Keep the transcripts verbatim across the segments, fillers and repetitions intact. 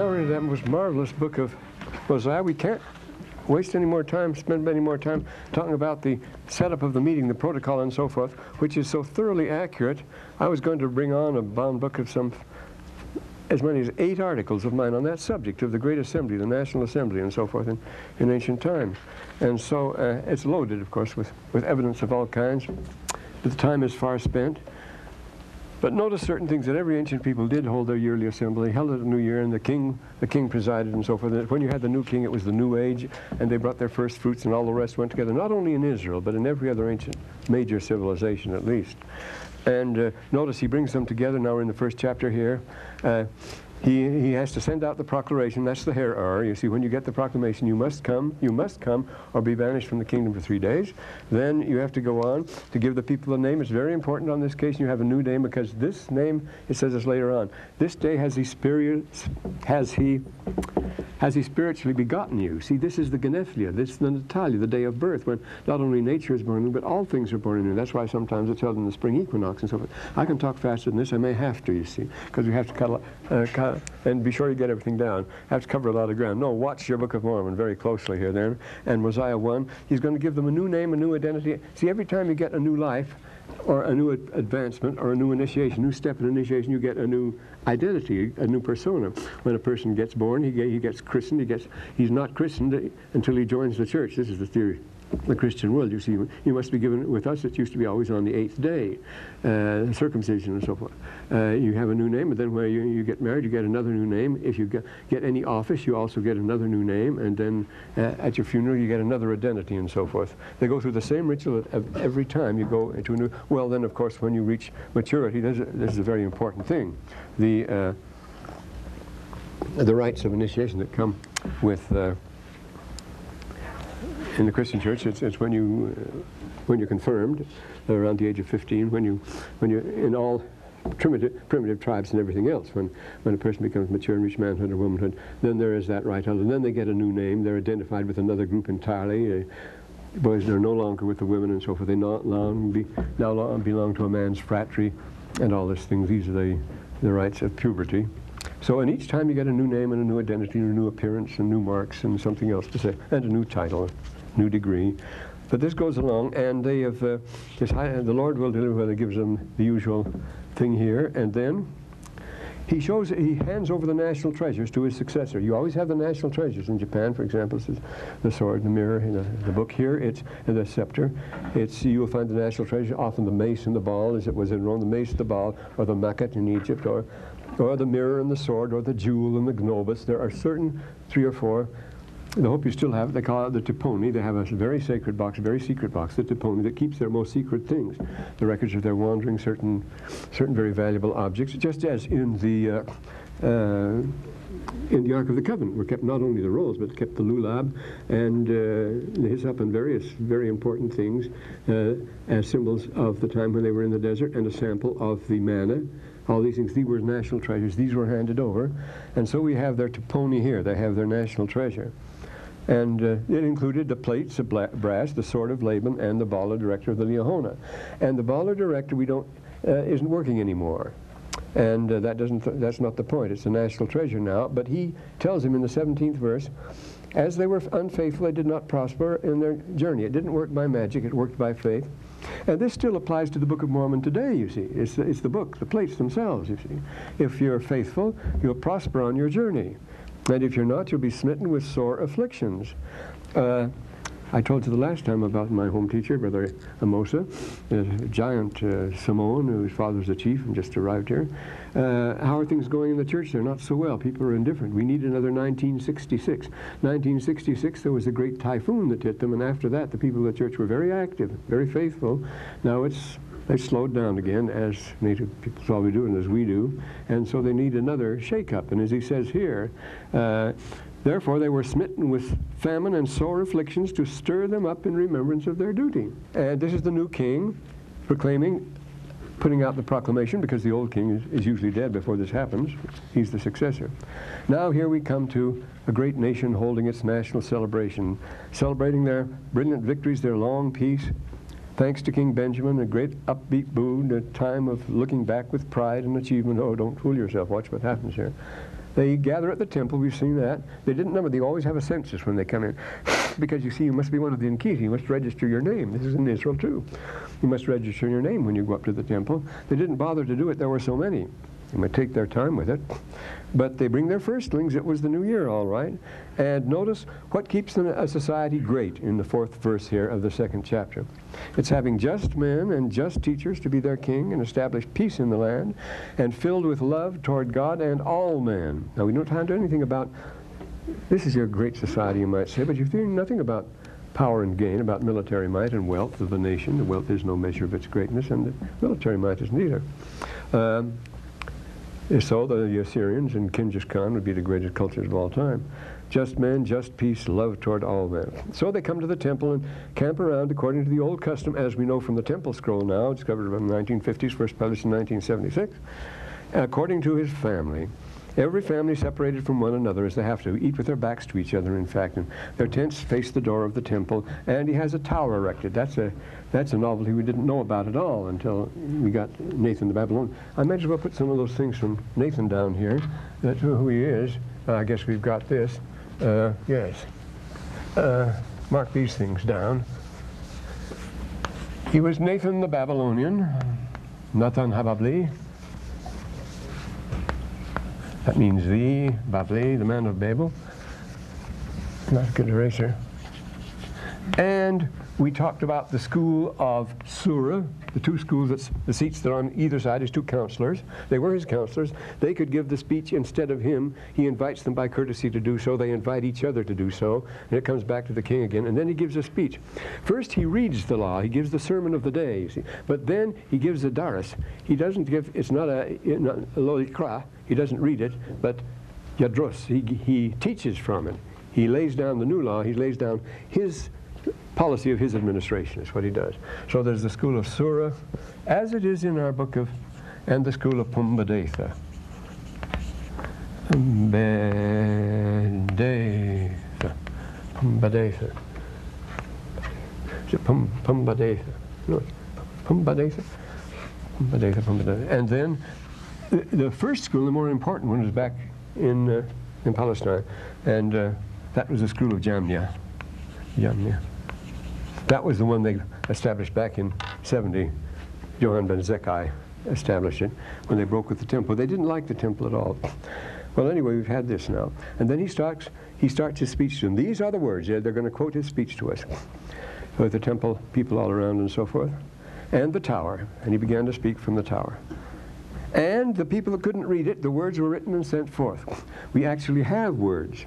another of them was marvelous book of Mosiah. We can't waste any more time, spend any more time talking about the setup of the meeting, the protocol and so forth, which is so thoroughly accurate. I was going to bring on a bound book of some, as many as eight articles of mine on that subject of the Great Assembly, the National Assembly and so forth in, in ancient times. And so uh, it's loaded, of course, with, with evidence of all kinds, but the time is far spent. But notice certain things that every ancient people did hold their yearly assembly, held it a new year, and the king, the king presided and so forth. When you had the new king, it was the new age, and they brought their first fruits, and all the rest went together, not only in Israel, but in every other ancient major civilization at least. And uh, notice he brings them together. Now we're in the first chapter here. Uh, he, he has to send out the proclamation. That's the hera'ar. You see, when you get the proclamation, you must come, you must come, or be banished from the kingdom for three days. Then you have to go on to give the people a name. It's very important on this case. You have a new name, because this name, it says this later on, this day has he, spiri has he, has he spiritually begotten you. See, this is the Gnephlia, this is the Natalia, the day of birth, when not only nature is born anew, but all things are born anew. That's why sometimes it's held in the spring equinox and so forth. I can talk faster than this. I may have to, you see, because we have to cut a lot. And be sure you get everything down. I have to cover a lot of ground. No, watch your Book of Mormon very closely here then. And Mosiah one, he's going to give them a new name, a new identity. See, every time you get a new life, or a new ad advancement, or a new initiation, new step in initiation, you get a new identity, a new persona. When a person gets born, he, he gets christened, he gets, he's not christened until he joins the church. This is the theory. The Christian world, you see, you must be given. With us, it used to be always on the eighth day, uh, circumcision and so forth. Uh, you have a new name, but then when you, you get married, you get another new name. If you get, get any office, you also get another new name, and then uh, at your funeral, you get another identity and so forth. They go through the same ritual every time you go into a new. Well, then of course, when you reach maturity, this is a, this is a very important thing. The uh, the rites of initiation that come with. Uh, In the Christian church, it's, it's when you uh, when you're confirmed uh, around the age of fifteen. When you when you in all primitive primitive tribes and everything else, when when a person becomes mature and reaches manhood or womanhood, then there is that right, and then they get a new name. They're identified with another group entirely. Uh, boys are no longer with the women and so forth. They not long be, now long belong to a man's fratry, and all these things. These are the the rites of puberty. So, and each time you get a new name and a new identity and a new appearance and new marks and something else to say and a new title. New degree, but this goes along, and they have uh, this high, uh, the Lord will deliver whether he gives them the usual thing here, and then he shows he hands over the national treasures to his successor. You always have the national treasures in Japan, for example. This is the sword, the mirror, the, the book here. It's and the scepter. It's you will find the national treasure often the mace and the ball, as it was in Rome, the mace, the ball, or the makat in Egypt, or or the mirror and the sword, or the jewel and the gnobus. There are certain three or four. I hope you still have it. They call it the Tiponi. They have a very sacred box, a very secret box, the Tiponi, that keeps their most secret things, the records of their wandering, certain certain very valuable objects, just as in the uh, uh, in the Ark of the Covenant were kept not only the rolls, but kept the lulab and uh, the hyssop and various very important things uh, as symbols of the time when they were in the desert, and a sample of the manna. All these things, these were national treasures. These were handed over. And so we have their Tiponi here. They have their national treasure. And uh, it included the plates of brass, the sword of Laban, and the bala director of the Liahona. And the bala director we don't uh, isn't working anymore, and uh, that doesn't th that's not the point. It's a national treasure now. But he tells him in the seventeenth verse, as they were unfaithful, they did not prosper in their journey. It didn't work by magic; it worked by faith. And this still applies to the Book of Mormon today, you see. It's the, it's the book, the plates themselves, you see. If you're faithful, you'll prosper on your journey. And if you're not, you'll be smitten with sore afflictions. Uh, I told you the last time about my home teacher, Brother Amosa, a giant uh, Samoan whose father's a chief and just arrived here. Uh, how are things going in the church? They're not so well. People are indifferent. We need another nineteen sixty-six. nineteen sixty-six, there was a great typhoon that hit them, and after that, the people of the church were very active, very faithful. Now it's they slowed down again, as native people probably do and as we do, and so they need another shake-up. And as he says here, uh, therefore they were smitten with famine and sore afflictions to stir them up in remembrance of their duty. And this is the new king proclaiming, putting out the proclamation, because the old king is, is usually dead before this happens. He's the successor. Now here we come to a great nation holding its national celebration, celebrating their brilliant victories, their long peace. Thanks to King Benjamin, a great upbeat mood, a time of looking back with pride and achievement. Oh, don't fool yourself. Watch what happens here. They gather at the temple. We've seen that. They didn't number. They always have a census when they come in. Because, you see, you must be one of the Nkiti. You must register your name. This is in Israel, too. You must register your name when you go up to the temple. They didn't bother to do it. There were so many. They might take their time with it. But they bring their firstlings. It was the new year, all right. And notice what keeps a society great in the fourth verse here of the second chapter. It's having just men and just teachers to be their king and establish peace in the land and filled with love toward God and all men. Now, we don't have time to do anything about, this is your great society, you might say, but you're hearing nothing about power and gain, about military might and wealth of the nation. The wealth is no measure of its greatness, and the military might isn't either. Um, So the Assyrians and Kingish Khan would be the greatest cultures of all time. Just men, just peace, love toward all men. So they come to the temple and camp around according to the old custom, as we know from the Temple Scroll now, discovered from the nineteen fifties, first published in nineteen seventy-six, according to his family. Every family separated from one another as they have to, eat with their backs to each other, in fact, and their tents face the door of the temple, and he has a tower erected. That's a, that's a novelty we didn't know about at all until we got Nathan the Babylonian. I might as well put some of those things from Nathan down here. That's who he is. Uh, I guess we've got this. Uh, yes. Uh, mark these things down. He was Nathan the Babylonian, Nathan Hababli. That means the Babli, the man of Babel. Not a good eraser. And we talked about the school of Sura, the two schools, that's the seats that are on either side, his two counselors. They were his counselors. They could give the speech instead of him. He invites them by courtesy to do so. They invite each other to do so. And it comes back to the king again. And then he gives a speech. First, he reads the law. He gives the sermon of the day. You see. But then he gives a daris. He doesn't give, it's not a, a lolikra. He doesn't read it, but yadros. He, he teaches from it. He lays down the new law. He lays down his policy of his administration is what he does. So there's the school of Sura, as it is in our book of, and the school of Pumbedita. Pumbedita. Pumbedita. Is it Pum, Pumbedita? No, Pumbedita? Pumbedita, Pumbedita. And then the, the first school, the more important one, is back in, uh, in Palestine. And uh, that was the school of Jamnia. Jamnia. That was the one they established back in seventy. Johann Ben-Zekai established it when they broke with the temple. They didn't like the temple at all. Well, anyway, we've had this now. And then he starts, he starts his speech to them. These are the words. They're, they're going to quote his speech to us. With the temple people all around and so forth. And the tower. And he began to speak from the tower. And the people that couldn't read it, the words were written and sent forth. We actually have words,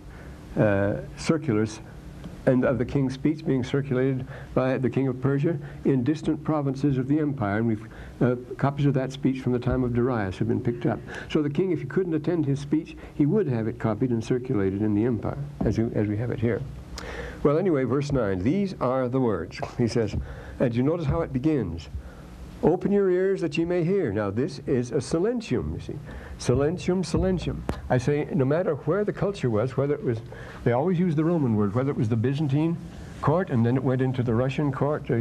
uh, circulars, and of the king's speech being circulated by the king of Persia in distant provinces of the empire. And we've, uh, copies of that speech from the time of Darius have been picked up. So the king, if he couldn't attend his speech, he would have it copied and circulated in the empire, as we, as we have it here. Well, anyway, verse nine, these are the words. He says, and you notice how it begins. Open your ears that ye may hear. Now, this is a silentium, you see. Silentium, silentium. I say, no matter where the culture was, whether it was, they always use the Roman word, whether it was the Byzantine court, and then it went into the Russian court uh,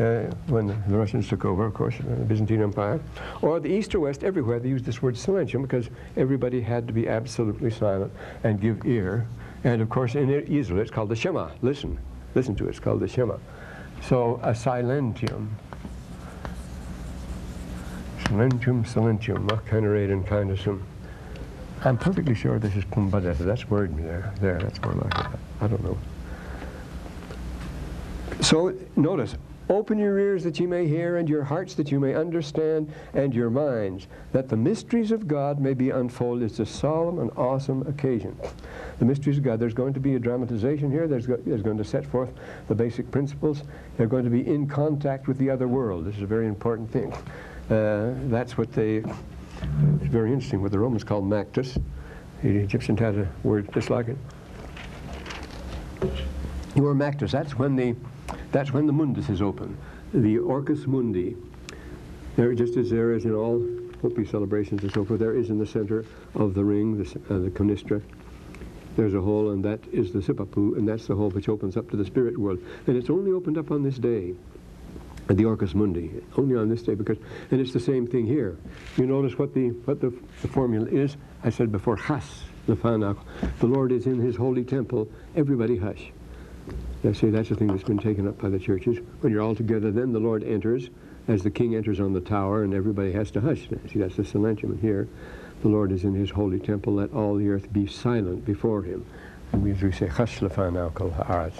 uh, when the, the Russians took over, of course, uh, the Byzantine Empire, or the East or West, everywhere they used this word silentium because everybody had to be absolutely silent and give ear. And, of course, in Israel, it's called the Shema. Listen. Listen to it. It's called the Shema. So, a silentium. Silentium, silentium, machanerate and kindnessum. I'm perfectly sure this is Pumbedita. That's word there. There, that's more like it. I don't know. So notice, open your ears that ye may hear, and your hearts that you may understand, and your minds, that the mysteries of God may be unfolded. It's a solemn and awesome occasion. The mysteries of God. There's going to be a dramatization here. There's, go there's going to set forth the basic principles. They're going to be in contact with the other world. This is a very important thing. Uh, that's what they, it's very interesting, what the Romans called Mactus. The Egyptians had a word just like it. You are Mactus, that's when the, that's when the mundus is open, the Orcus Mundi. There, just as there is in all Hopi celebrations and so forth, there is in the center of the ring, the, uh, the conistra, there's a hole, and that is the Sipapu, and that's the hole which opens up to the spirit world. And it's only opened up on this day. The Orcus Mundi, only on this day, because, and it's the same thing here. You notice what the what the, the formula is. I said before, chas, the Fanakh, the Lord is in his holy temple, everybody hush. Now see, that's the thing that's been taken up by the churches. When you're all together, then the Lord enters, as the king enters on the tower, and everybody has to hush. Now, see, that's the Silentium here. The Lord is in his holy temple, let all the earth be silent before him. And we usually say, Chash lefanau kol haaretz.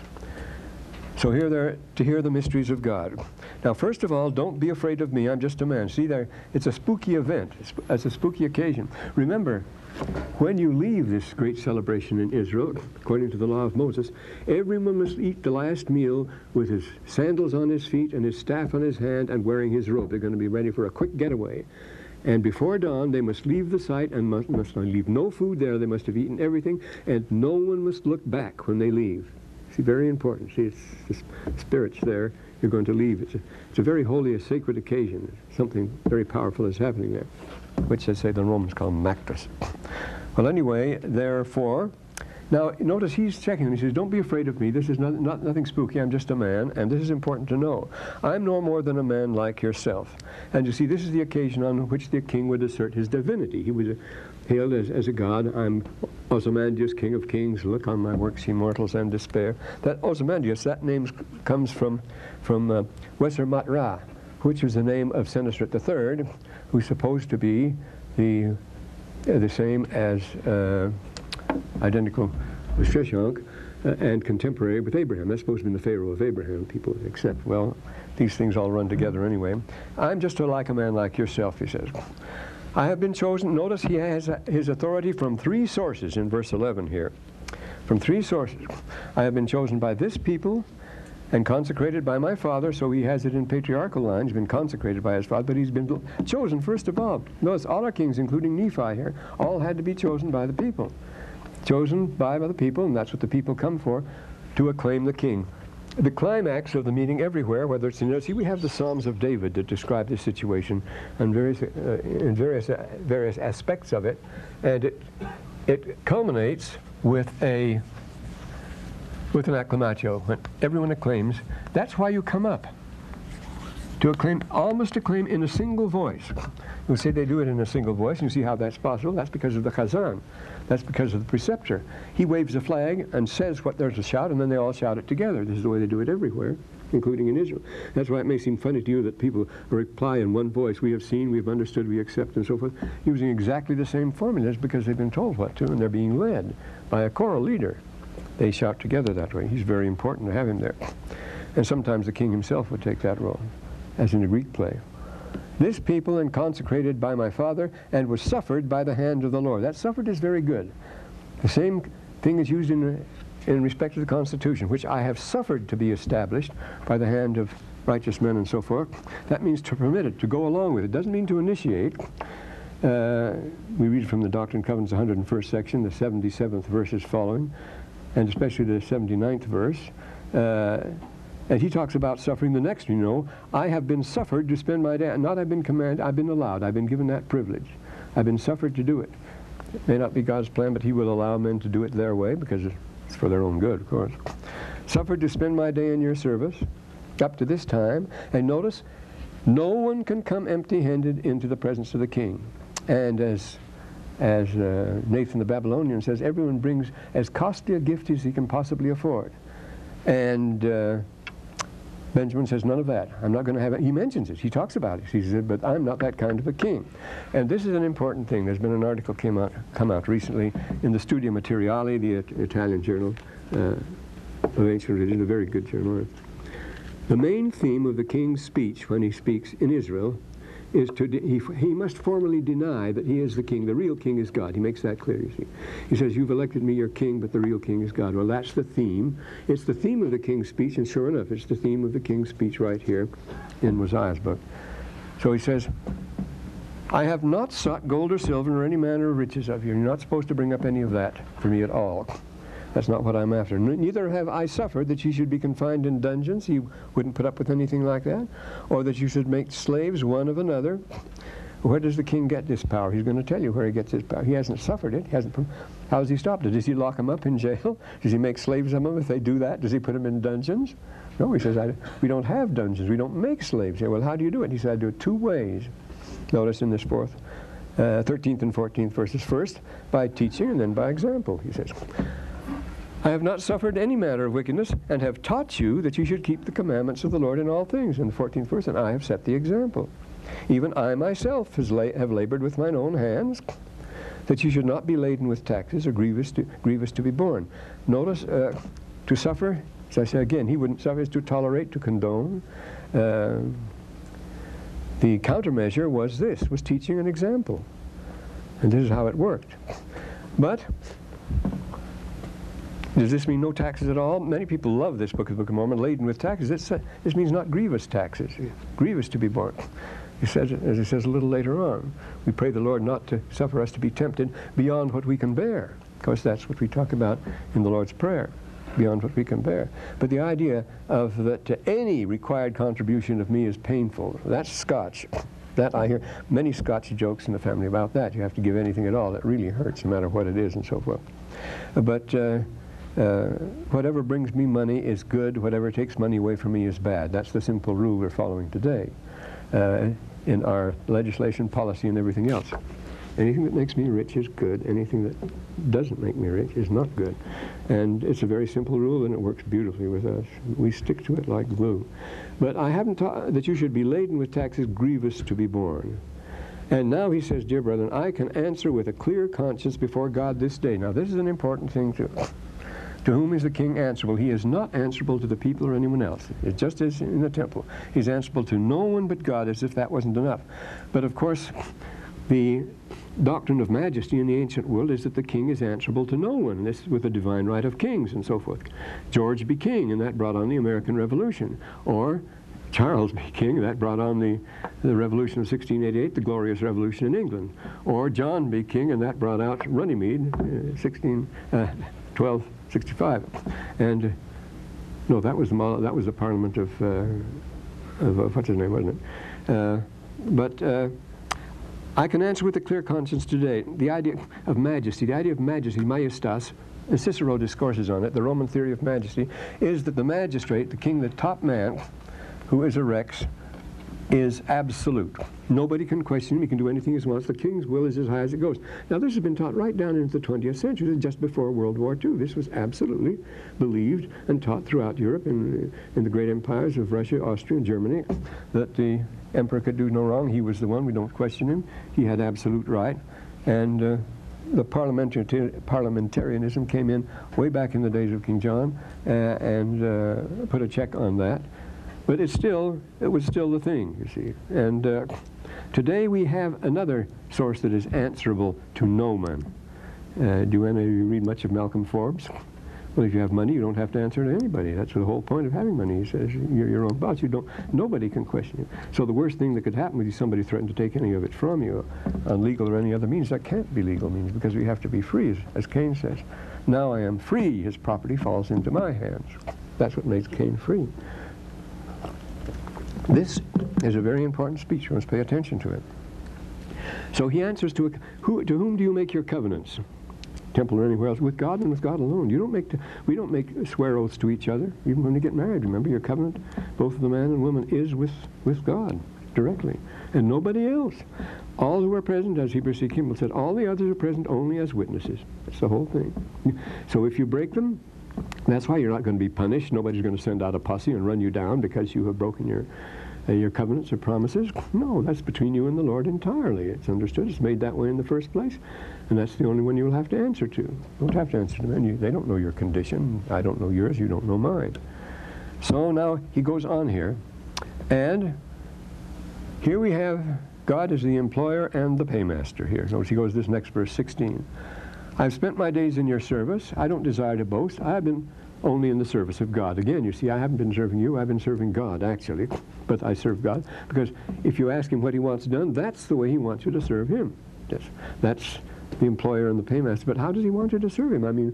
So here they're to hear the mysteries of God. Now, first of all, don't be afraid of me. I'm just a man. See, there, it's a spooky event. It's, it's a spooky occasion. Remember, when you leave this great celebration in Israel, according to the law of Moses, everyone must eat the last meal with his sandals on his feet and his staff on his hand and wearing his robe. They're going to be ready for a quick getaway. And before dawn, they must leave the site and must, must leave no food there. They must have eaten everything, and no one must look back when they leave. See, very important. See, it's the spirits there. You're going to leave. It's a, it's a very holy, a sacred occasion. Something very powerful is happening there, which they say the Romans call Mactus. Well, anyway, therefore, now notice he's checking. He says, don't be afraid of me. This is not, not nothing spooky. I'm just a man, and this is important to know. I'm no more than a man like yourself. And you see, this is the occasion on which the king would assert his divinity. He was a, hailed as, as a god. I'm Ozymandias, king of kings. Look on my works, ye mortals, and despair. That Ozymandias, that name comes from, from uh, Weser-Mat-Ra, which was the name of Senesrit the third, who's supposed to be the, uh, the same as uh, identical with Sheshonk uh, and contemporary with Abraham. That's supposed to be the Pharaoh of Abraham, people accept. Well, these things all run together anyway. I'm just a, like a man like yourself, he says. I have been chosen. Notice he has his authority from three sources in verse eleven here. From three sources. I have been chosen by this people and consecrated by my father, so he has it in patriarchal lines, been consecrated by his father, but he's been chosen first of all. Notice all our kings, including Nephi here, all had to be chosen by the people. Chosen by, by the people, and that's what the people come for, to acclaim the king. The climax of the meeting everywhere, whether it's in, see, we have the Psalms of David that describe this situation and various, uh, in various, uh, various aspects of it, and it, it culminates with a, with an acclamatio, when everyone acclaims. That's why you come up, to acclaim, almost acclaim in a single voice. You'll say they do it in a single voice, and you see how that's possible. That's because of the Chazan. That's because of the preceptor. He waves a flag and says what there's to shout, and then they all shout it together. This is the way they do it everywhere, including in Israel. That's why it may seem funny to you that people reply in one voice, we have seen, we have understood, we accept, and so forth, using exactly the same formulas because they've been told what to, and they're being led by a choral leader. They shout together that way. He's very important to have him there. And sometimes the king himself would take that role, as in a Greek play. This people and consecrated by my father and was suffered by the hand of the Lord. That suffered is very good. The same thing is used in, in respect to the Constitution, which I have suffered to be established by the hand of righteous men and so forth. That means to permit it, to go along with it. It doesn't mean to initiate. Uh, we read from the Doctrine and Covenants one hundred and first section, the seventy-seventh verses following, and especially the seventy-ninth verse. Uh, And he talks about suffering the next, you know. I have been suffered to spend my day. Not I've been commanded, I've been allowed. I've been given that privilege. I've been suffered to do it. It may not be God's plan, but he will allow men to do it their way because it's for their own good, of course. Suffered to spend my day in your service up to this time. And notice, no one can come empty-handed into the presence of the king. And as, as uh, Nathan the Babylonian says, everyone brings as costly a gift as he can possibly afford. And... Uh, Benjamin says, none of that. I'm not going to have it. He mentions it. He talks about it. He says, but I'm not that kind of a king. And this is an important thing. There's been an article came out, come out recently in the Studia Materiale, the it Italian journal uh, of ancient religion, a very good journal. The main theme of the king's speech when he speaks in Israel is to de he, he must formally deny that he is the king. The real king is God. He makes that clear, you see. He says, you've elected me your king, but the real king is God. Well, that's the theme. It's the theme of the king's speech, and sure enough, it's the theme of the king's speech right here in Mosiah's book. So he says, I have not sought gold or silver or any manner of riches of you. You're not supposed to bring up any of that for me at all. That's not what I'm after. Neither have I suffered that you should be confined in dungeons. He wouldn't put up with anything like that. Or that you should make slaves one of another. Where does the king get this power? He's going to tell you where he gets his power. He hasn't suffered it. He hasn't. How has he stopped it? Does he lock them up in jail? Does he make slaves of them if they do that? Does he put them in dungeons? No, he says, I, we don't have dungeons. We don't make slaves here. Well, how do you do it? He said, I do it two ways. Notice in this fourth uh, thirteenth and fourteenth verses first, by teaching and then by example, he says. I have not suffered any manner of wickedness, and have taught you that you should keep the commandments of the Lord in all things, in the fourteenth verse, and I have set the example. Even I myself has la have labored with mine own hands, that you should not be laden with taxes or grievous to, grievous to be borne. Notice, uh, to suffer, as I say again, he wouldn't suffer, is to tolerate, to condone. Uh, the countermeasure was this, was teaching an example. And this is how it worked. But does this mean no taxes at all? Many people love this book of the Book of Mormon, laden with taxes. It's, uh, this means not grievous taxes, grievous to be borne. He says, as he says a little later on, we pray the Lord not to suffer us to be tempted beyond what we can bear. Of course, that's what we talk about in the Lord's Prayer, beyond what we can bear. But the idea of that uh, any required contribution of me is painful, that's Scotch. That I hear many Scotch jokes in the family about that. You have to give anything at all. That really hurts, no matter what it is and so forth. But uh, Uh, whatever brings me money is good, whatever takes money away from me is bad. That's the simple rule we're following today uh, in our legislation, policy, and everything else. Anything that makes me rich is good. Anything that doesn't make me rich is not good. And it's a very simple rule, and it works beautifully with us. We stick to it like glue. But I haven't taught that you should be laden with taxes grievous to be borne. And now he says, dear brethren, I can answer with a clear conscience before God this day. Now this is an important thing too. To whom is the king answerable? He is not answerable to the people or anyone else. It's just as in the temple. He's answerable to no one but God, as if that wasn't enough. But of course, the doctrine of majesty in the ancient world is that the king is answerable to no one. This is with the divine right of kings and so forth. George be king, and that brought on the American Revolution. Or Charles be king, that brought on the, the Revolution of sixteen eighty-eight, the Glorious Revolution in England. Or John be king, and that brought out Runnymede, uh, sixteen, uh, twelve. sixty-five, and uh, no, that was the that was the Parliament of, uh, of uh, what's his name, wasn't it? Uh, but uh, I can answer with a clear conscience today. The idea of majesty, the idea of majesty, majestas, and Cicero discourses on it. The Roman theory of majesty is that the magistrate, the king, the top man, who is a rex, is absolute. Nobody can question him. He can do anything he wants. The king's will is as high as it goes. Now this has been taught right down into the twentieth century, just before World War Two. This was absolutely believed and taught throughout Europe and in the great empires of Russia, Austria, and Germany, that the emperor could do no wrong. He was the one. We don't question him. He had absolute right. And uh, the parliamentar- parliamentarianism came in way back in the days of King John uh, and uh, put a check on that. But it's still, it was still the thing, you see. And uh, today we have another source that is answerable to no man. Uh, do any of you read much of Malcolm Forbes? Well, if you have money, you don't have to answer to anybody. That's the whole point of having money. He says, you're your own boss. You don't, nobody can question you. So the worst thing that could happen with you, somebody threatened to take any of it from you, on legal or any other means. That can't be legal means, because we have to be free, as, as Cain says. Now I am free, his property falls into my hands. That's what makes Cain free. This is a very important speech. You must pay attention to it. So he answers to, a, who, to whom do you make your covenants? Temple or anywhere else? With God and with God alone. You don't make to, we don't make swear oaths to each other, even when we get married. Remember, your covenant, both of the man and woman, is with, with God directly, and nobody else. All who are present, as Heber C. Kimball said, all the others are present only as witnesses. That's the whole thing. So if you break them, that's why you're not going to be punished. Nobody's going to send out a posse and run you down because you have broken your uh, your covenants or promises. No, that's between you and the Lord entirely. It's understood. It's made that way in the first place. And that's the only one you'll have to answer to. You don't have to answer to them. You, they don't know your condition. I don't know yours. You don't know mine. So now he goes on here. And here we have God as the employer and the paymaster here. Notice he goes this next verse, sixteen. I've spent my days in your service. I don't desire to boast. I've been only in the service of God. Again, you see, I haven't been serving you. I've been serving God, actually. But I serve God because if you ask him what he wants done, that's the way he wants you to serve him. Yes. That's the employer and the paymaster. But how does he want you to serve him? I mean,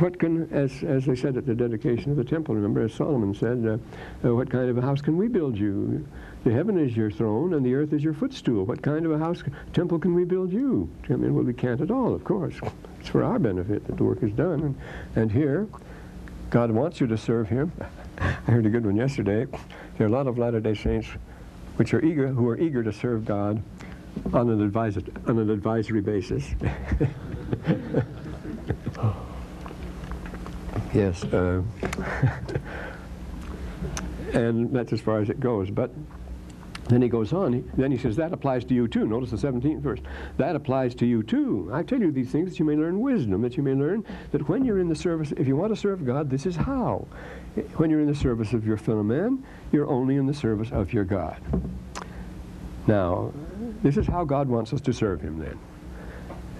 what can, as, as they said at the dedication of the temple, remember, as Solomon said, uh, uh, what kind of a house can we build you? The heaven is your throne, and the earth is your footstool. What kind of a house, temple can we build you? I mean, well, we can't at all, of course. It's for our benefit that the work is done. And, and here, God wants you to serve him. I heard a good one yesterday. There are a lot of Latter-day Saints which are eager, who are eager to serve God, on an, advisor, on an advisory basis. Yes. Uh, and that's as far as it goes. But then he goes on. He, then he says, that applies to you too. Notice the seventeenth verse. That applies to you too. I tell you these things that you may learn wisdom, that you may learn that when you're in the service, if you want to serve God, this is how. When you're in the service of your fellow man, you're only in the service of your God. Now, this is how God wants us to serve him then.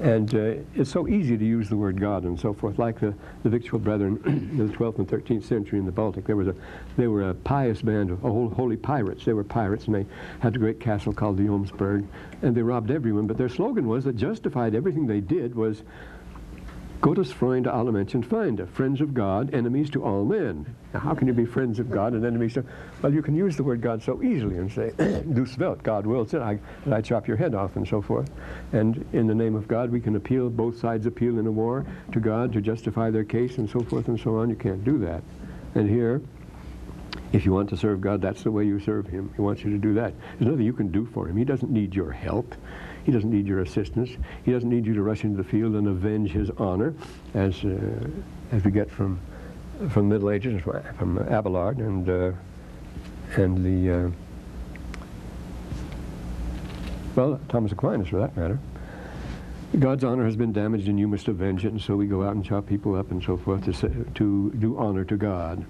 And uh, it's so easy to use the word God and so forth, like the, the Victual Brethren in the twelfth and thirteenth century in the Baltic. There was a, they were a pious band of oh, holy pirates. They were pirates, and they had a great castle called the Jomsburg, and they robbed everyone. But their slogan was that justified everything they did was, Gottes Freunde aller Menschen Feinde, friends of God, enemies to all men. Now, how can you be friends of God and enemies to... Well, you can use the word God so easily and say, Du svelt, God wills it, I, I chop your head off, and so forth. And in the name of God, we can appeal, both sides appeal in a war to God to justify their case, and so forth and so on. You can't do that. And here, if you want to serve God, that's the way you serve him. He wants you to do that. There's nothing you can do for him. He doesn't need your help. He doesn't need your assistance. He doesn't need you to rush into the field and avenge his honor, as uh, as we get from from Middle Ages, from Abelard and uh, and the uh, well, Thomas Aquinas, for that matter. God's honor has been damaged, and you must avenge it. And so we go out and chop people up and so forth to say, to do honor to God.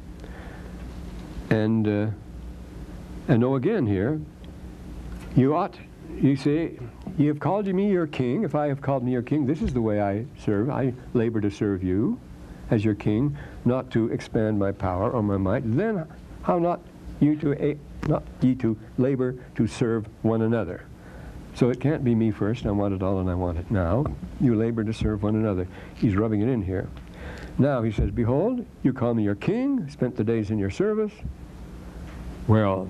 And uh, and oh, again here, you ought. You see, you have called me your king. If I have called me your king, this is the way I serve. I labor to serve you as your king, not to expand my power or my might. Then how not you to, not ye to labor to serve one another? So it can't be me first. I want it all and I want it now. You labor to serve one another. He's rubbing it in here. Now he says, behold, you call me your king, spent the days in your service. Well,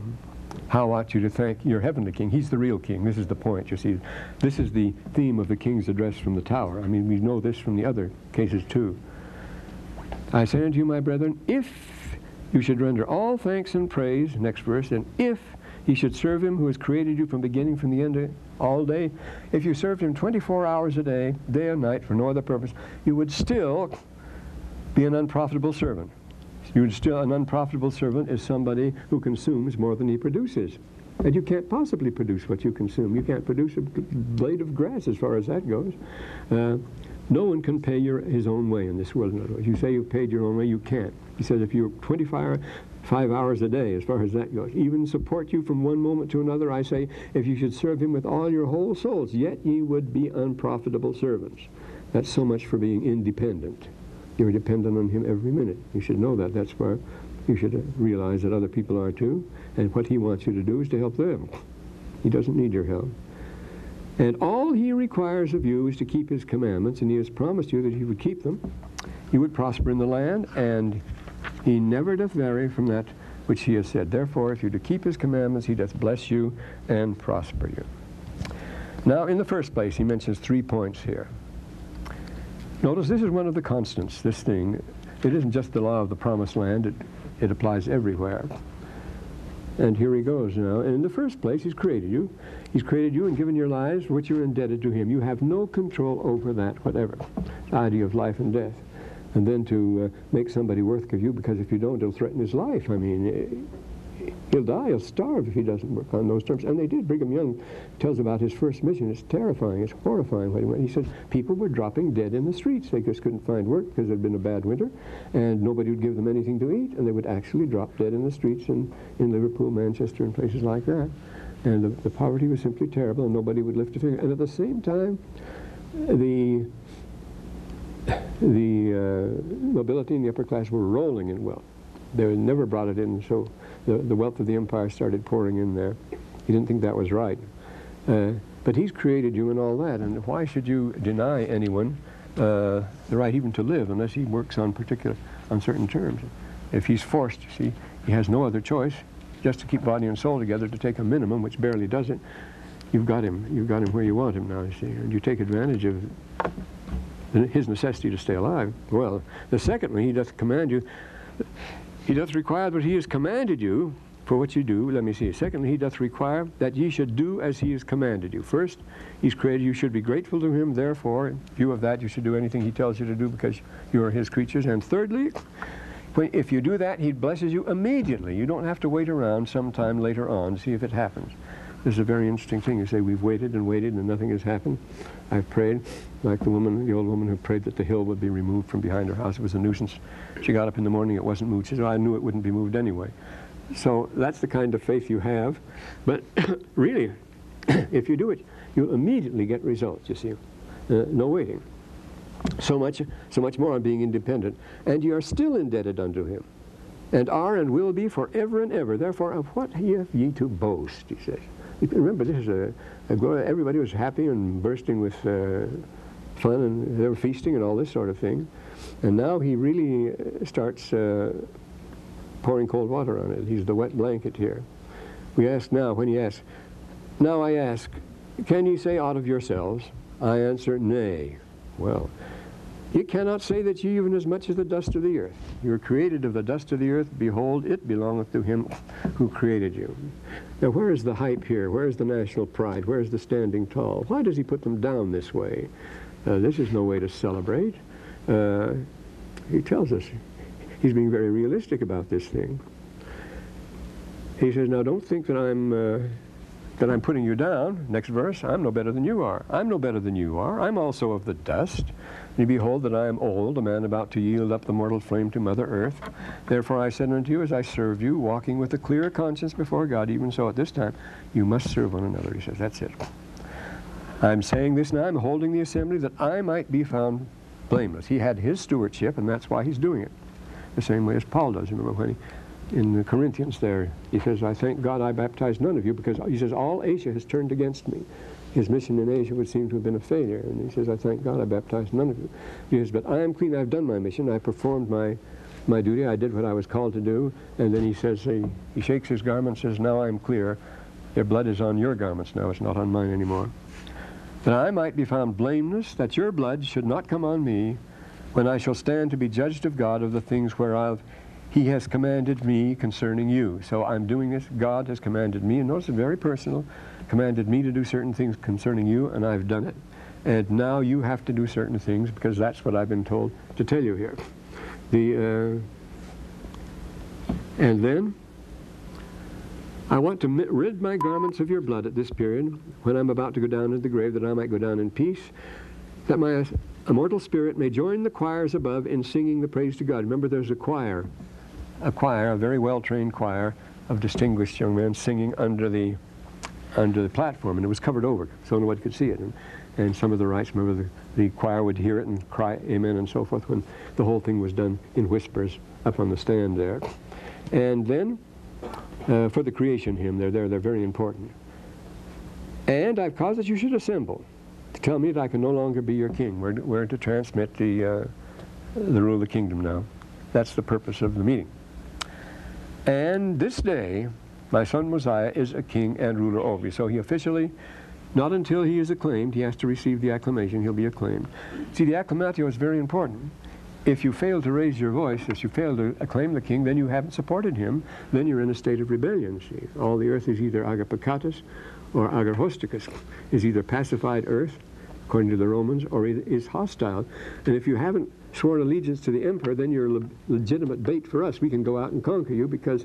how ought you to thank your heavenly king? He's the real king. This is the point, you see. This is the theme of the king's address from the tower. I mean, we know this from the other cases, too. I say unto you, my brethren, if you should render all thanks and praise, next verse, and if ye should serve him who has created you from beginning, from the end, all day, if you served him twenty-four hours a day, day and night, for no other purpose, you would still be an unprofitable servant. You're still an unprofitable servant is somebody who consumes more than he produces. And you can't possibly produce what you consume. You can't produce a blade of grass as far as that goes. Uh, no one can pay your, his own way in this world. In other words, you say you've paid your own way, you can't. He says if you're twenty-five hours a day as far as that goes, even support you from one moment to another, I say, if you should serve him with all your whole souls, yet ye would be unprofitable servants. That's so much for being independent. You're dependent on him every minute. You should know that. That's where you should uh, realize that other people are too. And what he wants you to do is to help them. He doesn't need your help. And all he requires of you is to keep his commandments, and he has promised you that he would keep them. You would prosper in the land, and he never doth vary from that which he has said. Therefore, if you do keep his commandments, he doth bless you and prosper you. Now, in the first place, he mentions three points here. Notice this is one of the constants, this thing. It isn't just the law of the promised land. It, it applies everywhere. And here he goes now. And in the first place, he's created you. He's created you and given your lives for which you're indebted to him. You have no control over that, whatever. The idea of life and death. And then to uh, make somebody work of you, because if you don't, it'll threaten his life. I mean, he'll die, he'll starve if he doesn't work on those terms. And they did. Brigham Young tells about his first mission. It's terrifying, it's horrifying what he went. He said people were dropping dead in the streets. They just couldn't find work because it had been a bad winter, and nobody would give them anything to eat, and they would actually drop dead in the streets in, in Liverpool, Manchester, and places like that. And the, the poverty was simply terrible, and nobody would lift a finger. And at the same time, the the uh, nobility and the upper class were rolling in wealth. They never brought it in, so the, the wealth of the empire started pouring in there. He didn't think that was right. Uh, but he's created you and all that, and why should you deny anyone uh, the right even to live unless he works on particular, on certain terms? If he's forced, you see, he has no other choice just to keep body and soul together, to take a minimum, which barely does it. You've got him. You've got him where you want him now, you see, and you take advantage of his necessity to stay alive. Well, the second one, he doth command you. He doth require that he has commanded you for what you do, let me see. Secondly, he doth require that ye should do as he has commanded you. First, he's created, you should be grateful to him, therefore, in view of that, you should do anything he tells you to do because you are his creatures. And thirdly, when, if you do that, he blesses you immediately. You don't have to wait around sometime later on to see if it happens. This is a very interesting thing. You say, we've waited and waited and nothing has happened. I've prayed, like the woman, the old woman who prayed that the hill would be removed from behind her house. It was a nuisance. She got up in the morning, it wasn't moved. She said, I knew it wouldn't be moved anyway. So that's the kind of faith you have. But really, if you do it, you'll immediately get results, you see. Uh, no waiting. So much, so much more on being independent. And you are still indebted unto him, and are and will be forever and ever. Therefore, of what have ye to boast, he says. Remember, this is a, a everybody was happy and bursting with uh, fun, and they were feasting and all this sort of thing. And now he really starts uh, pouring cold water on it. He's the wet blanket here. We ask now, when he asks, now I ask, can ye say aught of yourselves? I answer, nay. Well, you cannot say that ye even as much as the dust of the earth. You are created of the dust of the earth. Behold, it belongeth to him who created you. Now, where is the hype here? Where is the national pride? Where is the standing tall? Why does he put them down this way? Uh, this is no way to celebrate. Uh, he tells us. He's being very realistic about this thing. He says, now don't think that I'm... Uh, that I'm putting you down. Next verse, I'm no better than you are. I'm no better than you are. I'm also of the dust. And behold that I am old, a man about to yield up the mortal flame to Mother Earth. Therefore I said unto you, as I served you, walking with a clear conscience before God, even so at this time, you must serve one another. He says, that's it. I'm saying this now, I'm holding the assembly, that I might be found blameless. He had his stewardship, and that's why he's doing it. The same way as Paul does. Remember when he... in the Corinthians there, he says, I thank God I baptized none of you, because he says, all Asia has turned against me. His mission in Asia would seem to have been a failure, and he says, I thank God I baptized none of you. He says, but I am clean, I've done my mission, I performed my, my duty, I did what I was called to do, and then he says, he, he shakes his garment and says, now I am clear, their blood is on your garments now, it's not on mine anymore. That I might be found blameless, that your blood should not come on me, when I shall stand to be judged of God of the things whereof he has commanded me concerning you. So I'm doing this. God has commanded me, and notice it's very personal, commanded me to do certain things concerning you, and I've done it. And now you have to do certain things, because that's what I've been told to tell you here. The, uh, and then, I want to rid my garments of your blood at this period, when I'm about to go down into the grave, that I might go down in peace, that my immortal spirit may join the choirs above in singing the praise to God. Remember, there's a choir. A choir, a very well-trained choir of distinguished young men singing under the under the platform, and it was covered over, so nobody could see it. And, and some of the rites, remember, the, the choir would hear it and cry amen and so forth when the whole thing was done in whispers up on the stand there. And then, uh, for the creation hymn, they're there, they're very important. And I've caused that you should assemble to tell me that I can no longer be your king. We're, we're to transmit the, uh, the rule of the kingdom now. That's the purpose of the meeting. And this day, my son Mosiah is a king and ruler over you. So he officially, not until he is acclaimed, he has to receive the acclamation, he'll be acclaimed. See, the acclamatio is very important. If you fail to raise your voice, if you fail to acclaim the king, then you haven't supported him. Then you're in a state of rebellion, see. All the earth is either agapacatus or agarhosticus, is either pacified earth, according to the Romans, or it is hostile. And if you haven't sworn allegiance to the emperor, then you're a le legitimate bait for us. We can go out and conquer you because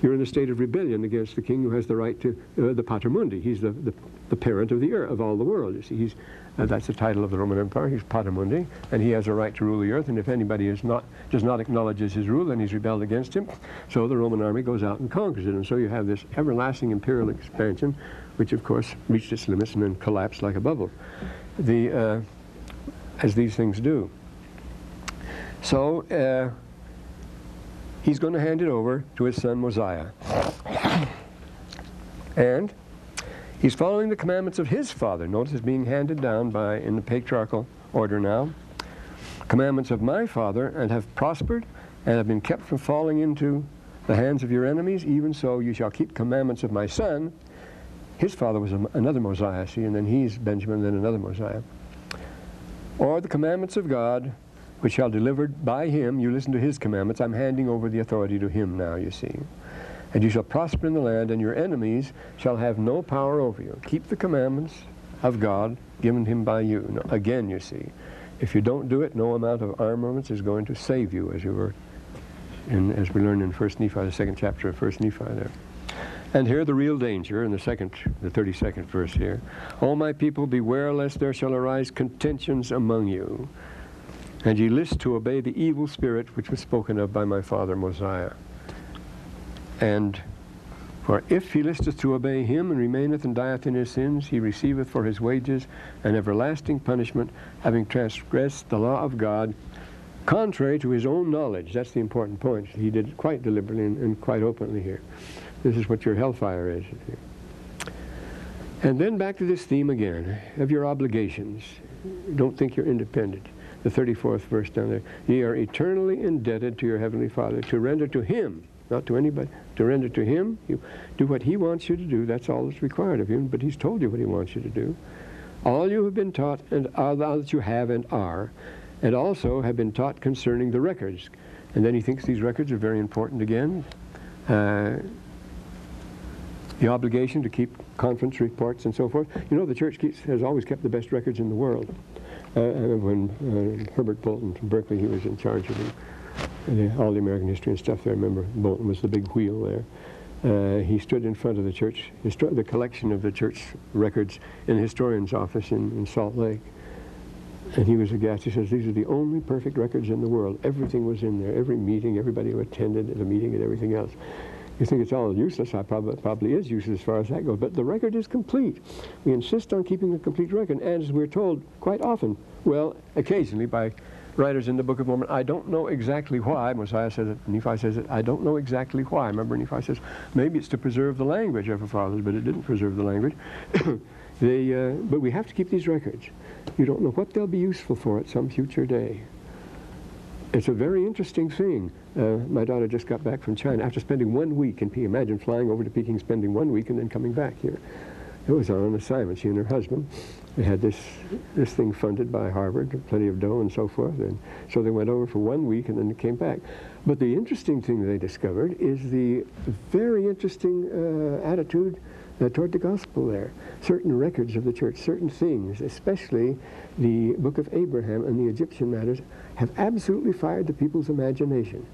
you're in a state of rebellion against the king who has the right to uh, the pater mundi. He's the, the, the parent of the earth, of all the world. You see, he's, uh, that's the title of the Roman Empire. He's pater mundi, and he has a right to rule the earth. And if anybody is not does not acknowledge his rule, then he's rebelled against him. So the Roman army goes out and conquers it. And so you have this everlasting imperial expansion, which of course reached its limits and then collapsed like a bubble, the, uh, as these things do. So, uh, he's going to hand it over to his son Mosiah. And he's following the commandments of his father. Notice it's being handed down by, in the patriarchal order now, commandments of my father, and have prospered, and have been kept from falling into the hands of your enemies. Even so, you shall keep commandments of my son. His father was a, another Mosiah, see, and then he's Benjamin, then another Mosiah. Or the commandments of God, which shall delivered by him, you listen to his commandments, I'm handing over the authority to him now, you see. And you shall prosper in the land, and your enemies shall have no power over you. Keep the commandments of God given him by you. Now, again, you see, if you don't do it, no amount of armaments is going to save you, as you were, in, as we learned in First Nephi, the second chapter of First Nephi there. And here the real danger in the second, the thirty-second verse here. All my people, beware lest there shall arise contentions among you, and ye list to obey the evil spirit which was spoken of by my father Mosiah. And for if he listeth to obey him, and remaineth and dieth in his sins, he receiveth for his wages an everlasting punishment, having transgressed the law of God, contrary to his own knowledge. That's the important point. He did it quite deliberately and, and quite openly here. This is what your hellfire is. And then back to this theme again, of your obligations. Don't think you're independent. The thirty-fourth verse down there. Ye are eternally indebted to your heavenly Father to render to him, not to anybody, to render to him. You do what he wants you to do. That's all that's required of you, but he's told you what he wants you to do. All you have been taught, and all that you have and are, and also have been taught concerning the records. And then he thinks these records are very important again. Uh, the obligation to keep conference reports and so forth. You know, the church keeps, has always kept the best records in the world. Uh, when uh, Herbert Bolton from Berkeley, he was in charge of the Yeah, all the American history and stuff there. I remember Bolton was the big wheel there. Uh, he stood in front of the church, the collection of the church records in the historian's office in, in Salt Lake. And he was aghast. He says, these are the only perfect records in the world. Everything was in there, every meeting, everybody who attended at the meeting and everything else. You think it's all useless. I probably, probably is useless as far as that goes. But the record is complete. We insist on keeping a complete record. And as we're told quite often, well, occasionally by writers in the Book of Mormon, I don't know exactly why. Mosiah says it, Nephi says it, I don't know exactly why. Remember, Nephi says, maybe it's to preserve the language of our fathers, but it didn't preserve the language. they, uh, but we have to keep these records. You don't know what they'll be useful for at some future day. It's a very interesting thing. Uh, my daughter just got back from China after spending one week in Peking. Imagine flying over to Peking, spending one week, and then coming back here. It was on an assignment, she and her husband. They had this, this thing funded by Harvard, plenty of dough and so forth. And so they went over for one week and then they came back. But the interesting thing they discovered is the very interesting uh, attitude uh, toward the gospel there. Certain records of the church, certain things, especially the Book of Abraham and the Egyptian matters, have absolutely fired the people's imagination.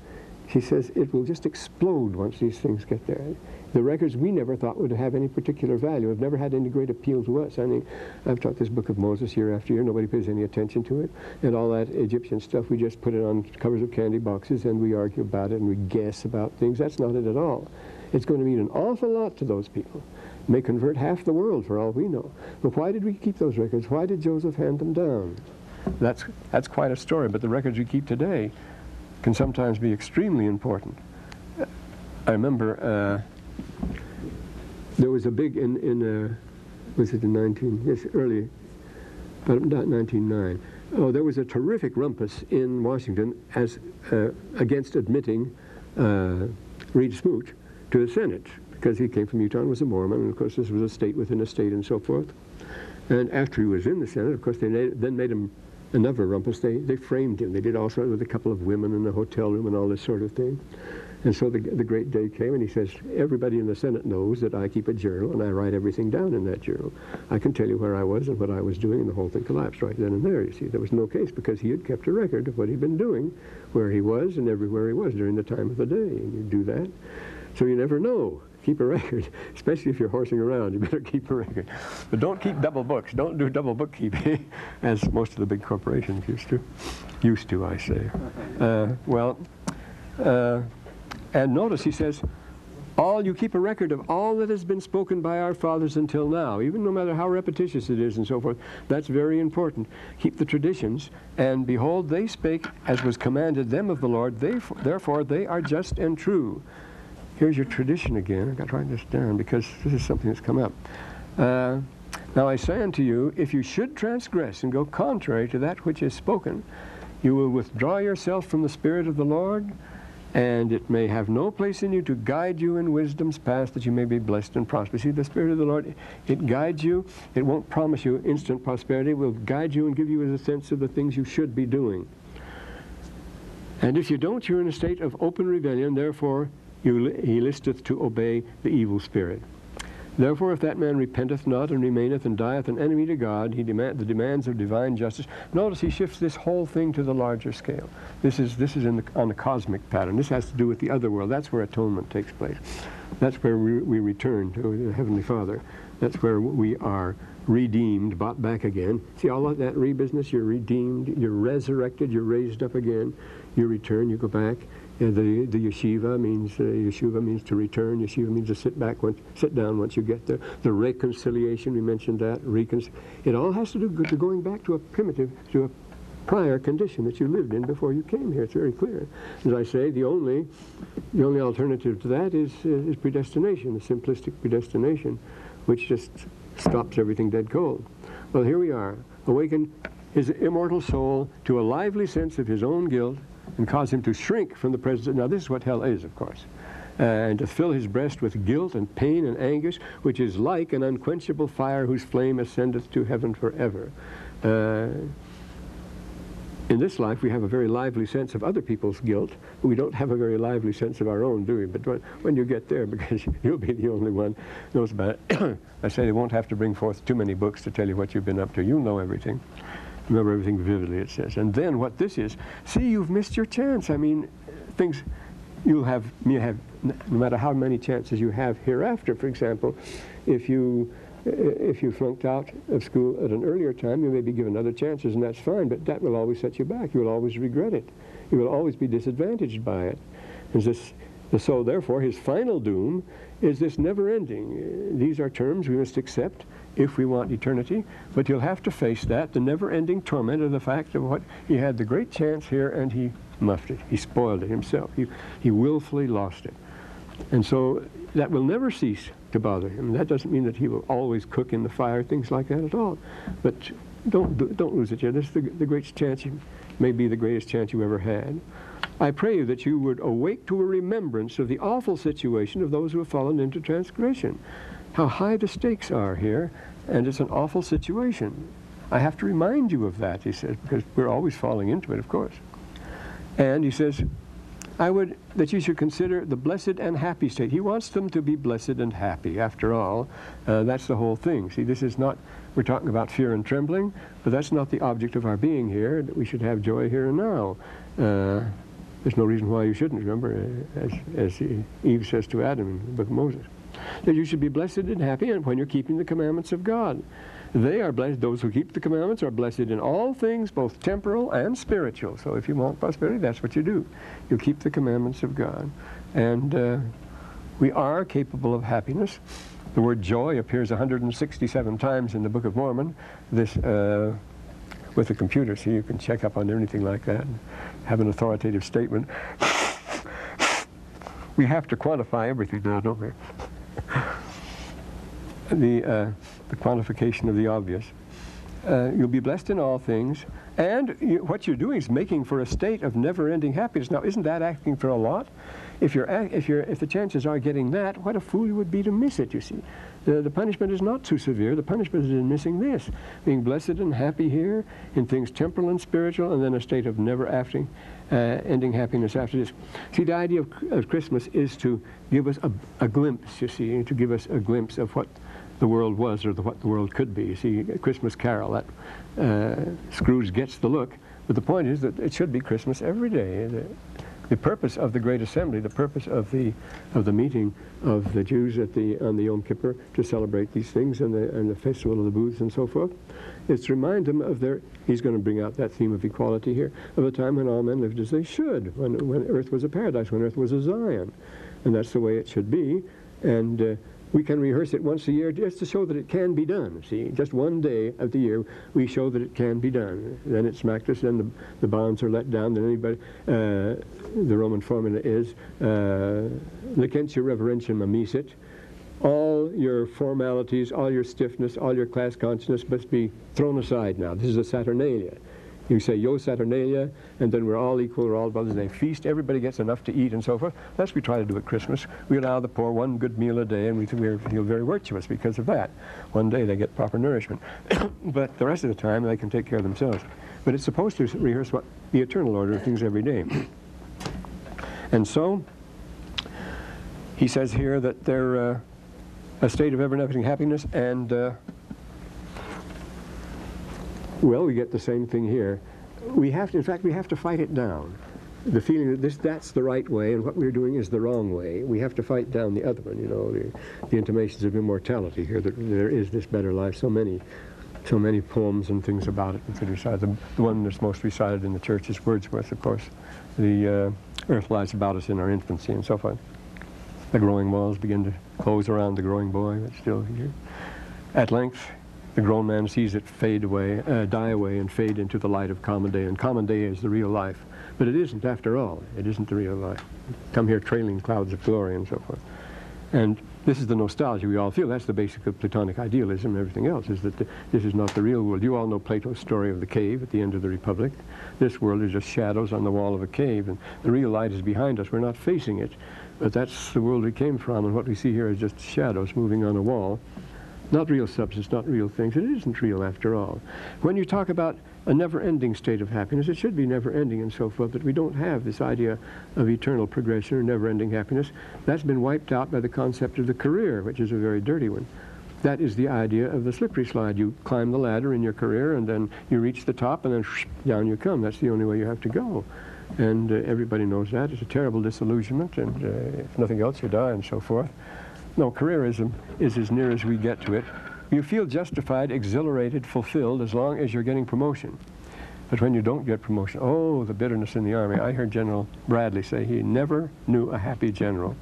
She says it will just explode once these things get there. The records we never thought would have any particular value, have never had any great appeal to us. I mean, I've taught this Book of Moses year after year. Nobody pays any attention to it. And all that Egyptian stuff, we just put it on covers of candy boxes and we argue about it and we guess about things. That's not it at all. It's going to mean an awful lot to those people. It may convert half the world for all we know. But why did we keep those records? Why did Joseph hand them down? That's, that's quite a story, but the records we keep today can sometimes be extremely important. I remember uh, there was a big in in uh, was it in nineteen yes early, but not nineteen oh nine. Oh, there was a terrific rumpus in Washington as uh, against admitting uh, Reed Smoot to the Senate because he came from Utah and was a Mormon, and of course this was a state within a state and so forth. And after he was in the Senate, of course they made, then made him. Another rumpus, they, they framed him. They did all sorts with a couple of women in a hotel room and all this sort of thing. And so the, the great day came and he says, everybody in the Senate knows that I keep a journal and I write everything down in that journal. I can tell you where I was and what I was doing, and the whole thing collapsed right then and there, you see. There was no case because he had kept a record of what he'd been doing, where he was and everywhere he was during the time of the day. And you do that. So you never know. Keep a record, especially if you're horsing around. You better keep a record. But don't keep double books. Don't do double bookkeeping, as most of the big corporations used to. Used to, I say. Uh, well, uh, and notice he says, all you keep a record of all that has been spoken by our fathers until now, even no matter how repetitious it is and so forth. That's very important. Keep the traditions, and behold, they spake as was commanded them of the Lord. They, therefore, they are just and true. Here's your tradition again. I've got to write this down because this is something that's come up. Uh, now I say unto you, if you should transgress and go contrary to that which is spoken, you will withdraw yourself from the Spirit of the Lord, and it may have no place in you to guide you in wisdom's path, that you may be blessed and prosperous. See, the Spirit of the Lord, it guides you. It won't promise you instant prosperity. It will guide you and give you a sense of the things you should be doing. And if you don't, you're in a state of open rebellion. Therefore, he listeth to obey the evil spirit. Therefore, if that man repenteth not, and remaineth, and dieth an enemy to God, he demand, the demands of divine justice. Notice he shifts this whole thing to the larger scale. This is, this is in the, on the cosmic pattern. This has to do with the other world. That's where atonement takes place. That's where we, we return to the Heavenly Father. That's where we are redeemed, bought back again. See all of that re-business? You're redeemed, you're resurrected, you're raised up again. You return, you go back. Yeah, the, the yeshiva means uh, yeshiva means to return. Yeshiva means to sit back, once, sit down once you get there. The reconciliation, we mentioned that. Recon it all has to do with going back to a primitive, to a prior condition that you lived in before you came here. It's very clear. As I say, the only, the only alternative to that is uh, is predestination, the simplistic predestination, which just stops everything dead cold. Well, here we are, awaken his immortal soul to a lively sense of his own guilt, and cause him to shrink from the presence. Now this is what hell is, of course, uh, and to fill his breast with guilt and pain and anguish, which is like an unquenchable fire whose flame ascendeth to heaven forever. Uh, in this life we have a very lively sense of other people's guilt, but we don't have a very lively sense of our own, do we? But when, when you get there, because you'll be the only one who knows about it, I say they won't have to bring forth too many books to tell you what you've been up to. You'll know everything. Remember everything vividly, it says. And then what this is, see, you've missed your chance. I mean, things you'll have, you have, no matter how many chances you have hereafter. For example, if you, if you flunked out of school at an earlier time, you may be given other chances, and that's fine, but that will always set you back. You will always regret it. You will always be disadvantaged by it. Is this, so therefore, his final doom is this never-ending. These are terms we must accept if we want eternity, but you'll have to face that, the never-ending torment of the fact of what he had the great chance here and he muffed it, he spoiled it himself, he, he willfully lost it. And so that will never cease to bother him. That doesn't mean that he will always cook in the fire, things like that at all. But don't, don't lose it yet. This is the, the greatest chance, you, may be the greatest chance you ever had. I pray you that you would awake to a remembrance of the awful situation of those who have fallen into transgression. How high the stakes are here, and it's an awful situation. I have to remind you of that, he says, because we're always falling into it, of course. And he says, I would that you should consider the blessed and happy state. He wants them to be blessed and happy. After all, uh, that's the whole thing. See, this is not, we're talking about fear and trembling, but that's not the object of our being here, that we should have joy here and now. Uh, there's no reason why you shouldn't, remember, as, as Eve says to Adam in the Book of Moses, that you should be blessed and happy and when you're keeping the commandments of God. They are blessed, those who keep the commandments are blessed in all things, both temporal and spiritual. So if you want prosperity, that's what you do. You keep the commandments of God. And uh, we are capable of happiness. The word joy appears one hundred sixty-seven times in the Book of Mormon. This, uh, with the computer, so you can check up on anything like that and have an authoritative statement. We have to quantify everything now, don't we? The, uh, the quantification of the obvious. Uh, you'll be blessed in all things, and you, what you're doing is making for a state of never-ending happiness. Now, isn't that asking for a lot? If you're, if you're, if the chances are getting that, what a fool you would be to miss it, you see. The, the punishment is not too severe. The punishment is in missing this, being blessed and happy here in things temporal and spiritual, and then a state of never-ending uh, ending happiness after this. See, the idea of, of Christmas is to give us a, a glimpse, you see, to give us a glimpse of what the world was, or the, what the world could be. You see, Christmas Carol, that uh, Scrooge gets the look, but the point is that it should be Christmas every day. The, the purpose of the Great Assembly, the purpose of the of the meeting of the Jews at the on the Yom Kippur to celebrate these things and the and the festival of the booths and so forth, is to remind them of their. He's going to bring out that theme of equality here, of a time when all men lived as they should, when when Earth was a paradise, when Earth was a Zion, and that's the way it should be, and. Uh, We can rehearse it once a year just to show that it can be done, see? Just one day of the year we show that it can be done. Then it's practiced, then the, the bonds are let down, then anybody, uh, the Roman formula is, uh, licentia reverentium amisit. All your formalities, all your stiffness, all your class consciousness must be thrown aside now. This is a Saturnalia. You say, Yo Saturnalia, and then we're all equal, we're all brothers, and they feast, everybody gets enough to eat and so forth. That's what we try to do at Christmas. We allow the poor one good meal a day, and we feel very virtuous because of that. One day they get proper nourishment. But the rest of the time they can take care of themselves. But it's supposed to rehearse what the eternal order of things every day. And so, he says here that they're uh, a state of ever-nothing happiness, and uh, well, we get the same thing here. We have to, in fact, we have to fight it down. The feeling that this, that's the right way and what we're doing is the wrong way. We have to fight down the other one, you know, the, the intimations of immortality here, that there is this better life. So many, so many poems and things about it. We could recite. The, the one that's most recited in the church is Wordsworth, of course. The uh, earth lies about us in our infancy and so forth. The growing walls begin to close around the growing boy that's still here. At length, the grown man sees it fade away, uh, die away, and fade into the light of common day. And common day is the real life. But it isn't, after all. It isn't the real life. Come here trailing clouds of glory and so forth. And this is the nostalgia we all feel. That's the basic of Platonic idealism and everything else, is that the, this is not the real world. You all know Plato's story of the cave at the end of the Republic. This world is just shadows on the wall of a cave, and the real light is behind us. We're not facing it. But that's the world we came from, and what we see here is just shadows moving on a wall. Not real substance, not real things. It isn't real after all. When you talk about a never-ending state of happiness, it should be never-ending and so forth, but we don't have this idea of eternal progression or never-ending happiness. That's been wiped out by the concept of the career, which is a very dirty one. That is the idea of the slippery slide. You climb the ladder in your career, and then you reach the top, and then whoosh, down you come. That's the only way you have to go. And uh, everybody knows that. It's a terrible disillusionment, and uh, if nothing else, you die and so forth. No, careerism is as near as we get to it. You feel justified, exhilarated, fulfilled as long as you're getting promotion. But when you don't get promotion, oh, the bitterness in the army. I heard General Bradley say he never knew a happy general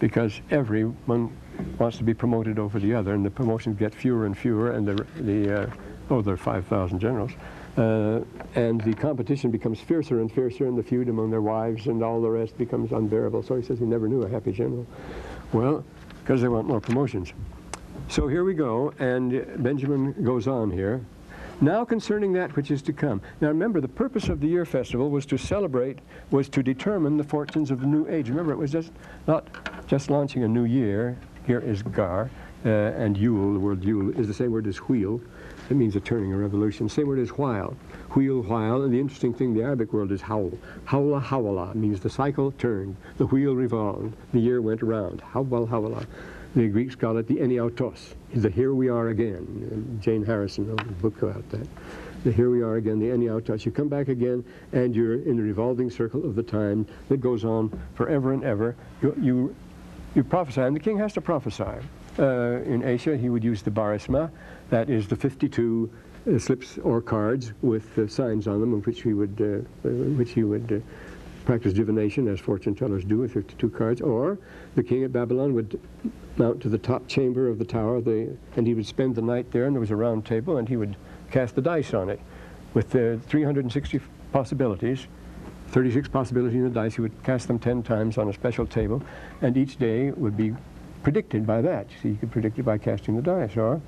because everyone wants to be promoted over the other, and the promotions get fewer and fewer, and the, the uh, oh, there are five thousand generals. Uh, and the competition becomes fiercer and fiercer, and the feud among their wives and all the rest becomes unbearable. So he says he never knew a happy general. Well, because they want more promotions. So here we go, and Benjamin goes on here. Now concerning that which is to come. Now remember, the purpose of the year festival was to celebrate, was to determine the fortunes of the new age. Remember, it was just not just launching a new year. Here is Gar, uh, and Yule, the word Yule is the same word as wheel. It means a turning, a revolution. Same word as while. Wheel, while, and the interesting thing in the Arabic world is howl. Hawla, hawala means the cycle turned, the wheel revolved, the year went around. Hawal, hawala. The Greeks call it the eniautos, the here we are again. Jane Harrison wrote a book about that. The here we are again, the eniautos. You come back again, and you're in the revolving circle of the time that goes on forever and ever. You, you, you prophesy, and the king has to prophesy. Uh, in Asia, he would use the barisma, that is the fifty-two uh, slips or cards with uh, signs on them, in which he would, uh, in which he would uh, practice divination, as fortune tellers do with fifty-two cards. Or the king at Babylon would mount to the top chamber of the tower, the, and he would spend the night there, and there was a round table, and he would cast the dice on it with uh, three hundred sixty possibilities. thirty-six possibilities in the dice. He would cast them ten times on a special table, and each day would be predicted by that. You see, you could predict it by casting the dice. Or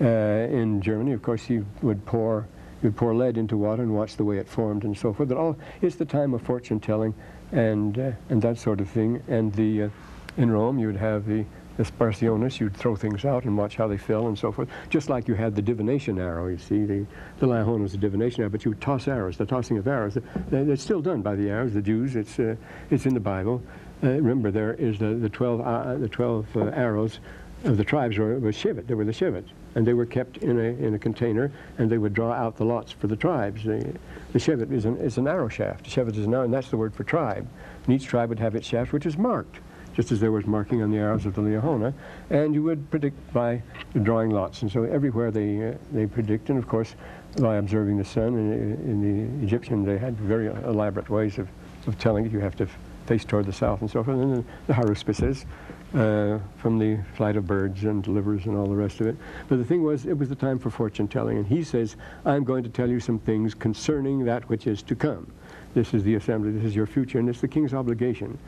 uh, in Germany, of course, you would pour you would pour lead into water and watch the way it formed and so forth. But all it's the time of fortune telling and uh, and that sort of thing. And the uh, in Rome, you would have the Esparciones. You'd throw things out and watch how they fell and so forth. Just like you had the divination arrow. You see, the the Liahona was a divination arrow, but you would toss arrows. The tossing of arrows. It's still done by the Arabs, the Jews. It's uh, it's in the Bible. Uh, remember, there is the, the twelve, uh, the twelve uh, arrows of the tribes were, were Shevet. They were the Shevet, and they were kept in a, in a container, and they would draw out the lots for the tribes. The, the Shevet is an, is an arrow shaft. The Shevet is an arrow, and that's the word for tribe. And each tribe would have its shaft, which is marked, just as there was marking on the arrows of the Liahona, and you would predict by drawing lots. And so everywhere they, uh, they predict, and of course, by observing the sun, in, in the Egyptian, they had very elaborate ways of, of telling it. You have to face toward the south and so forth, and then the haruspices uh, from the flight of birds and livers and all the rest of it. But the thing was, it was the time for fortune telling, and he says, I'm going to tell you some things concerning that which is to come. This is the assembly, this is your future, and it's the king's obligation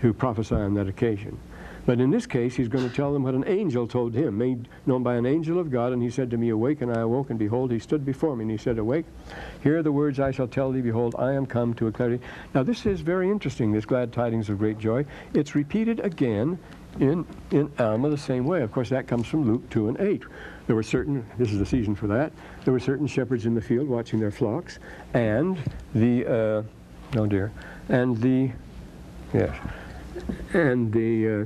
to prophesy on that occasion. But in this case, he's going to tell them what an angel told him, made known by an angel of God. And he said to me, awake, and I awoke, and behold, he stood before me. And he said, awake, hear are the words I shall tell thee. Behold, I am come to declare thee. Now, this is very interesting, this glad tidings of great joy. It's repeated again in, in Alma the same way. Of course, that comes from Luke two and eight. There were certain, this is the season for that, there were certain shepherds in the field watching their flocks, and the, uh, oh dear, and the, yes, and the, uh,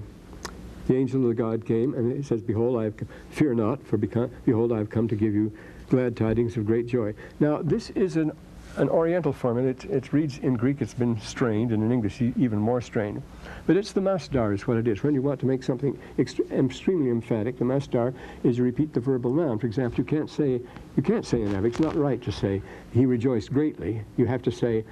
the angel of the God came, and it says, behold, I have come, fear not, for behold, I have come to give you glad tidings of great joy. Now, this is an, an Oriental form, and it, it reads in Greek, it's been strained, and in English, even more strained. But it's the masdar is what it is. When you want to make something ext extremely emphatic, the masdar is to repeat the verbal noun. For example, you can't say, you can't say in Arabic, it's not right to say, he rejoiced greatly. You have to say,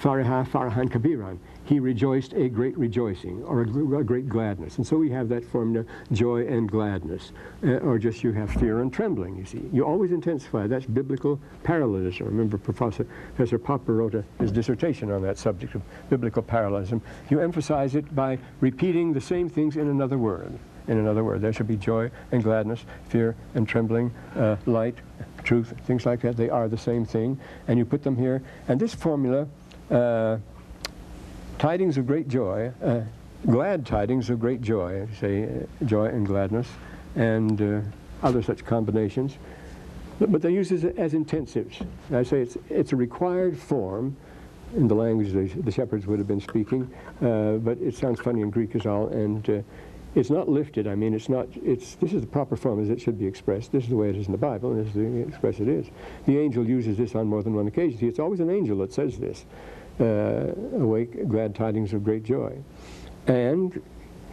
Faraha Farahan Kabiran. He rejoiced a great rejoicing, or a, a great gladness. And so we have that formula, joy and gladness. Uh, or just you have fear and trembling, you see. You always intensify. That's biblical parallelism. Remember, Professor, Professor Popper wrote a, his dissertation on that subject of biblical parallelism. You emphasize it by repeating the same things in another word. In another word, there should be joy and gladness, fear and trembling, uh, light, truth, things like that. They are the same thing. And you put them here. And this formula, Uh, tidings of great joy, uh, glad tidings of great joy, say uh, joy and gladness, and uh, other such combinations. But, but they use it as, as intensives. I say it's, it's a required form in the language the, the shepherds would have been speaking, uh, but it sounds funny in Greek as all, and uh, it's not lifted. I mean, it's not, it's, this is the proper form as it should be expressed. This is the way it is in the Bible, and this is the express it is. The angel uses this on more than one occasion. See, it's always an angel that says this. Uh, awake, glad tidings of great joy. And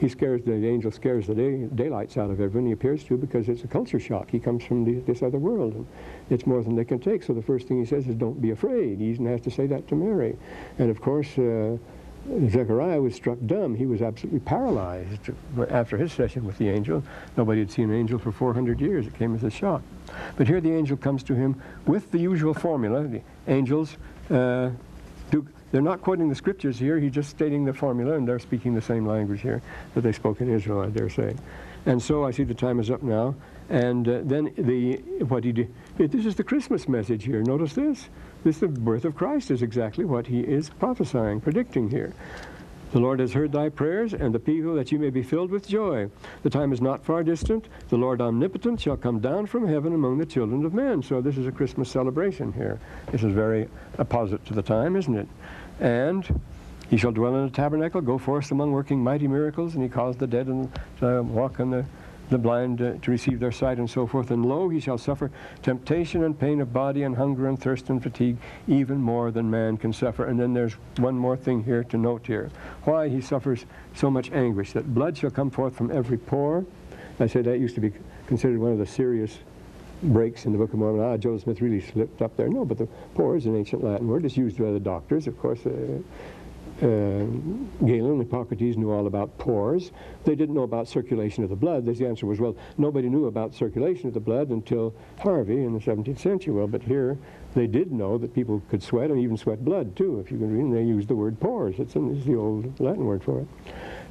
he scares, the angel scares the day, daylights out of everyone. He appears to, because it's a culture shock. He comes from the, this other world, and it's more than they can take. So the first thing he says is, don't be afraid. He even has to say that to Mary. And of course, uh, Zechariah was struck dumb. He was absolutely paralyzed after his session with the angel. Nobody had seen an angel for four hundred years. It came as a shock. But here the angel comes to him with the usual formula. The angels, uh, do, they're not quoting the scriptures here. He's just stating the formula, and they're speaking the same language here that they spoke in Israel, I dare say. And so I see the time is up now. And uh, then the, what he did, this is the Christmas message here. Notice this. This, the birth of Christ, is exactly what he is prophesying, predicting here. The Lord has heard thy prayers and the people, that you may be filled with joy. The time is not far distant. The Lord omnipotent shall come down from heaven among the children of men. So this is a Christmas celebration here. This is very apposite to the time, isn't it? And he shall dwell in a tabernacle, go forth among working mighty miracles, and he caused the dead and to walk on the the blind uh, to receive their sight, and so forth. And lo, he shall suffer temptation and pain of body, and hunger and thirst and fatigue, even more than man can suffer. And then there's one more thing here to note here, why he suffers so much anguish, that blood shall come forth from every pore. I say that used to be considered one of the serious breaks in the Book of Mormon. Ah, Joseph Smith really slipped up there. No, but the pore is an ancient Latin word. It's used by the doctors, of course. Uh, Uh, Galen and Hippocrates knew all about pores. They didn't know about circulation of the blood. The answer was, well, nobody knew about circulation of the blood until Harvey in the seventeenth century. Well, but here they did know that people could sweat, and even sweat blood, too. If you can read, and they used the word pores. It's, an, it's the old Latin word for it.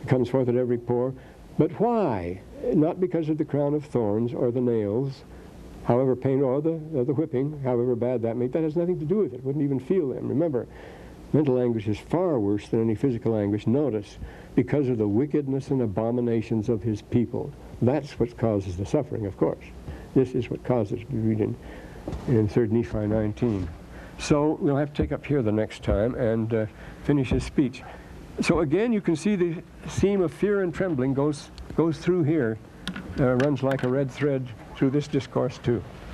It comes forth at every pore. But why? Not because of the crown of thorns or the nails, however painful, or the, or the whipping, however bad that may be. That has nothing to do with it. Wouldn't even feel them. Remember, mental anguish is far worse than any physical anguish. Notice, because of the wickedness and abominations of his people. That's what causes the suffering, of course. This is what causes, we read in, in third Nephi nineteen. So we'll have to take up here the next time and uh, finish his speech. So again, you can see the theme of fear and trembling goes, goes through here, uh, runs like a red thread through this discourse too.